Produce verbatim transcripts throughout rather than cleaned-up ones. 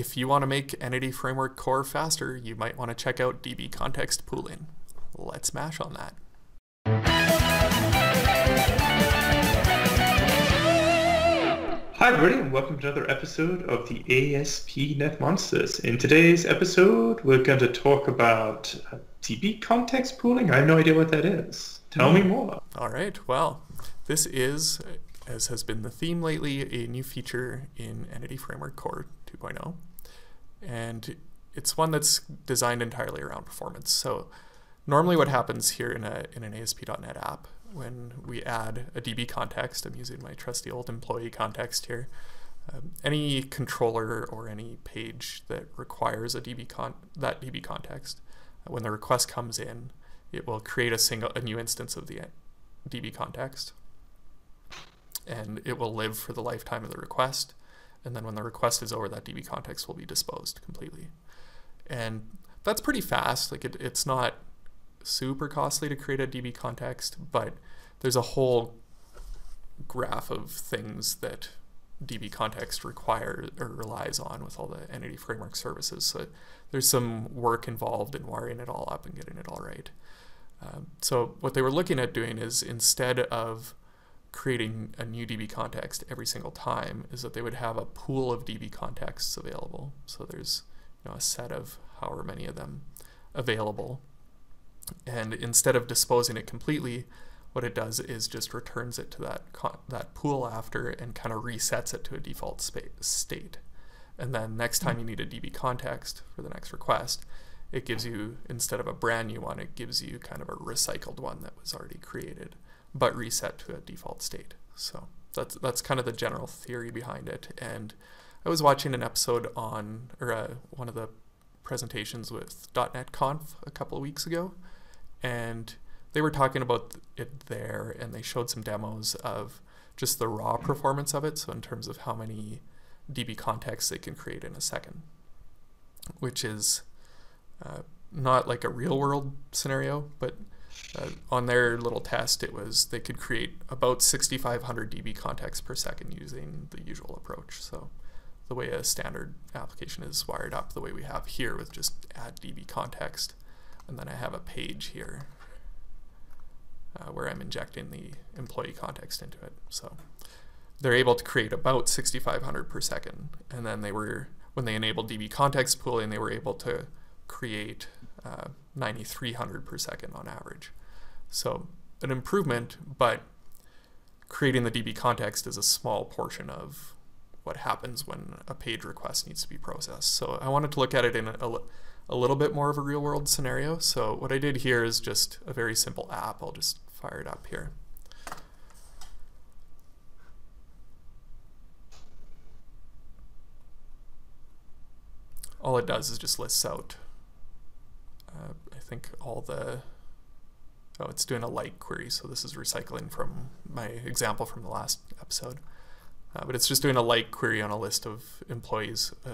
If you want to make Entity Framework Core faster, you might want to check out D B Context Pooling. Let's mash on that. Hi everybody, and welcome to another episode of the A S P dot net Monsters. In today's episode, we're going to talk about D B Context Pooling. I have no idea what that is. Tell mm. me more. All right, well, this is, as has been the theme lately, a new feature in Entity Framework Core two point oh. And it's one that's designed entirely around performance. So normally what happens here in, a, in an A S P dot net app when we add a D B context, I'm using my trusty old employee context here, um, any controller or any page that requires a D B con that D B context, when the request comes in, it will create a single a new instance of the D B context, and it will live for the lifetime of the request. And then when the request is over, that D B context will be disposed completely. And that's pretty fast. Like it, it's not super costly to create a D B context, but there's a whole graph of things that D B context requires or relies on with all the Entity Framework services. So there's some work involved in wiring it all up and getting it all right. Um, so what they were looking at doing is, instead of creating a new D B context every single time, is that they would have a pool of D B contexts available. So there's, you know, a set of however many of them available. And instead of disposing it completely, what it does is just returns it to that that pool after and kind of resets it to a default space, state. And then next time you need a D B context for the next request, it gives you, instead of a brand new one, it gives you kind of a recycled one that was already created, but reset to a default state. So that's that's kind of the general theory behind it. And I was watching an episode on, or uh, one of the presentations with .NET Conf a couple of weeks ago, and they were talking about it there, and they showed some demos of just the raw performance of it, so in terms of how many D B contexts they can create in a second, which is uh, not like a real-world scenario, but uh, on their little test, it was they could create about sixty-five hundred D B contexts per second using the usual approach. So the way a standard application is wired up, the way we have here with just add D B context, and then I have a page here uh, where I'm injecting the employee context into it. So they're able to create about sixty-five hundred per second, and then they were, when they enabled D B context pooling, they were able to create uh, ninety-three hundred per second on average. So an improvement, but creating the D B context is a small portion of what happens when a page request needs to be processed. So I wanted to look at it in a, a, a little bit more of a real world scenario. So what I did here is just a very simple app. I'll just fire it up here. All it does is just lists out, uh, I think all the, oh, it's doing a like query. So this is recycling from my example from the last episode. Uh, but it's just doing a like query on a list of employees, a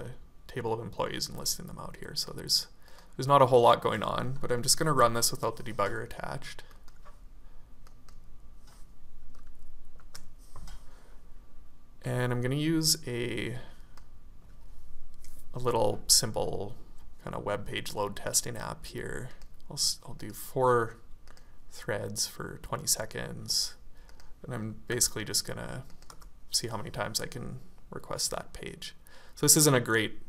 table of employees, and listing them out here. So there's there's not a whole lot going on, but I'm just going to run this without the debugger attached. And I'm going to use a, a little simple kind of web page load testing app here. I'll, I'll do four threads for twenty seconds, and I'm basically just going to see how many times I can request that page. So this isn't a great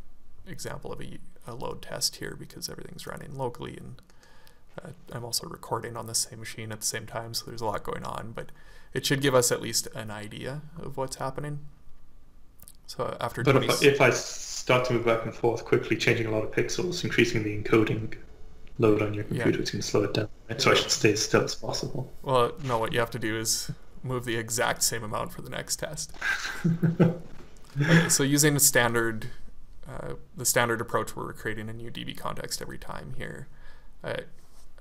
example of a, a load test here because everything's running locally, and uh, I'm also recording on the same machine at the same time, so there's a lot going on, but it should give us at least an idea of what's happening. So after but if I, if I start to move back and forth quickly, changing a lot of pixels, increasing the encoding load on your computer, yeah, it's going to slow it down. So I should stay as still as possible. Well, no, what you have to do is move the exact same amount for the next test. Okay, so using the standard, uh, the standard approach where we're creating a new D B context every time here, I,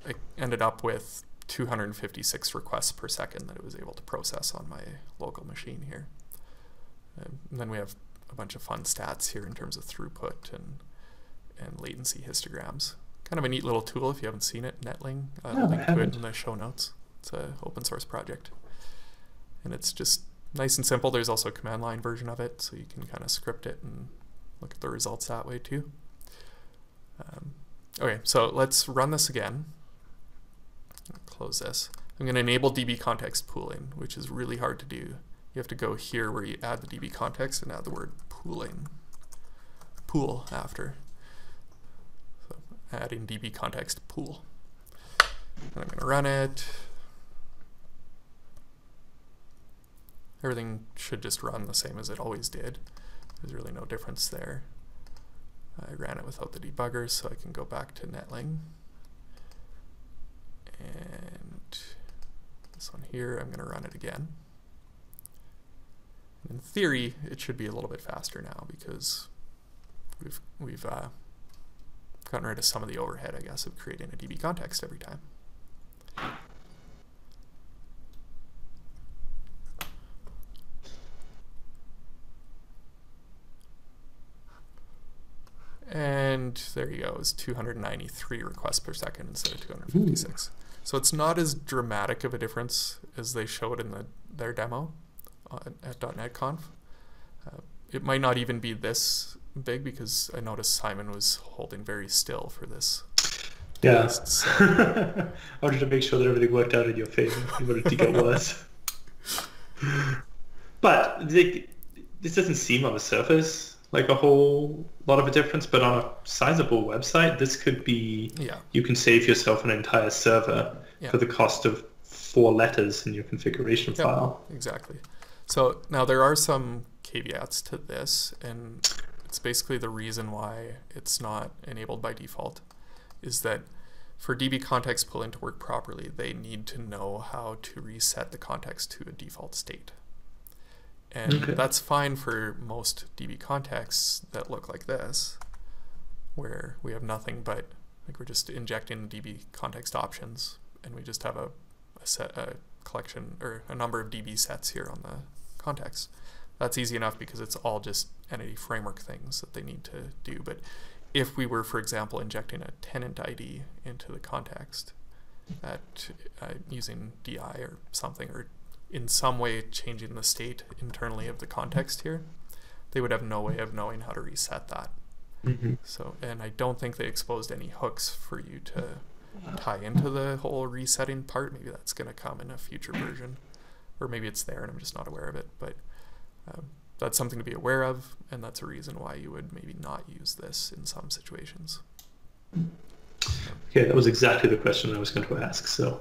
I ended up with two hundred fifty-six requests per second that it was able to process on my local machine here. And then we have a bunch of fun stats here in terms of throughput and, and latency histograms. Kind of a neat little tool if you haven't seen it, Netling. Uh, no, link to it in the show notes. It's an open source project. And it's just nice and simple. There's also a command line version of it, so you can kind of script it and look at the results that way too. Um, okay, so let's run this again. Close this. I'm going to enable D B Context Pooling, which is really hard to do. You have to go here where you add the D B Context and add the word pooling, pool after. So adding D B Context Pool. And I'm going to run it. Everything should just run the same as it always did. There's really no difference there. I ran it without the debugger, so I can go back to Netling. And this one here, I'm going to run it again. In theory, it should be a little bit faster now because we've, we've uh, gotten rid of some of the overhead, I guess, of creating a D B context every time. And there you go, it's two hundred ninety-three requests per second instead of two hundred fifty-six. Ooh. So it's not as dramatic of a difference as they showed in the, their demo at .NET Conf. Uh, it might not even be this big because I noticed Simon was holding very still for this. Yeah. List, so. I wanted to make sure that everything worked out in your favor. You wanted to get worse. But the, this doesn't seem on the surface like a whole lot of a difference, but on a sizable website, this could be, yeah. You can save yourself an entire server yeah. for the cost of four letters in your configuration yeah, file. Exactly. So now there are some caveats to this, and it's basically the reason why it's not enabled by default, is that for D B context pooling to work properly, they need to know how to reset the context to a default state. And okay. that's fine for most D B contexts that look like this, where we have nothing but, like, we're just injecting D B context options, and we just have a, a set, a collection, or a number of D B sets here on the context. That's easy enough because it's all just entity framework things that they need to do. But if we were, for example, injecting a tenant I D into the context, at uh, using D I or something, or in some way changing the state internally of the context here, they would have no way of knowing how to reset that. Mm-hmm. So, and I don't think they exposed any hooks for you to tie into the whole resetting part. Maybe that's going to come in a future version, or maybe it's there and I'm just not aware of it, but um, that's something to be aware of, and that's a reason why you would maybe not use this in some situations. Okay, that was exactly the question I was going to ask, so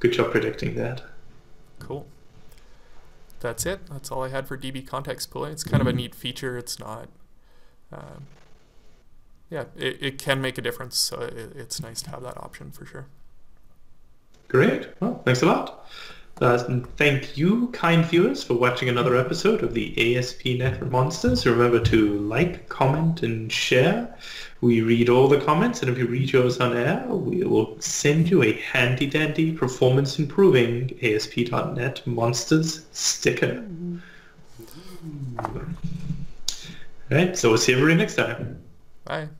good job predicting that. Cool. That's it. That's all I had for D B context pooling. It's kind of a neat feature. It's not, um, yeah, it, it can make a difference. So it, it's nice to have that option for sure. Great. Well, thanks a lot. Uh, and thank you, kind viewers, for watching another episode of the A S P dot net Monsters. Remember to like, comment, and share. We read all the comments, and if you read yours on air, we will send you a handy-dandy, performance-improving A S P dot net Monsters sticker. All right, so we'll see everybody next time. Bye.